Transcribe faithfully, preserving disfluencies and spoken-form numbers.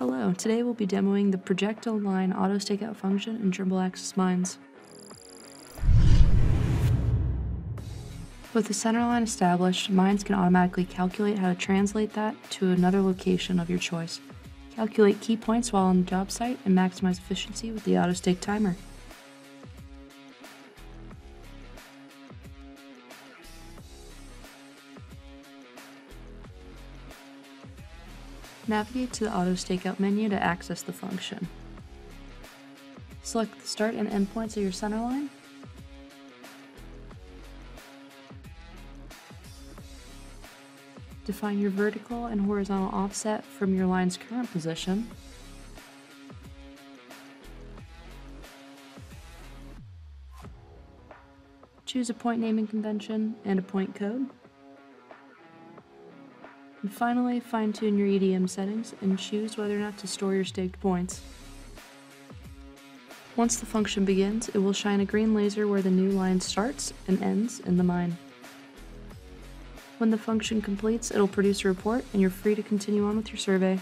Hello, today we'll be demoing the Project a Line auto stakeout function in Trimble Access Mines. With the center line established, Mines can automatically calculate how to translate that to another location of your choice. Calculate key points while on the job site and maximize efficiency with the auto stake timer. Navigate to the auto stakeout menu to access the function. Select the start and end points of your center line. Define your vertical and horizontal offset from your line's current position. Choose a point naming convention and a point code. And finally, fine-tune your E D M settings and choose whether or not to store your staked points. Once the function begins, it will shine a green laser where the new line starts and ends in the mine. When the function completes, it'll produce a report and you're free to continue on with your survey.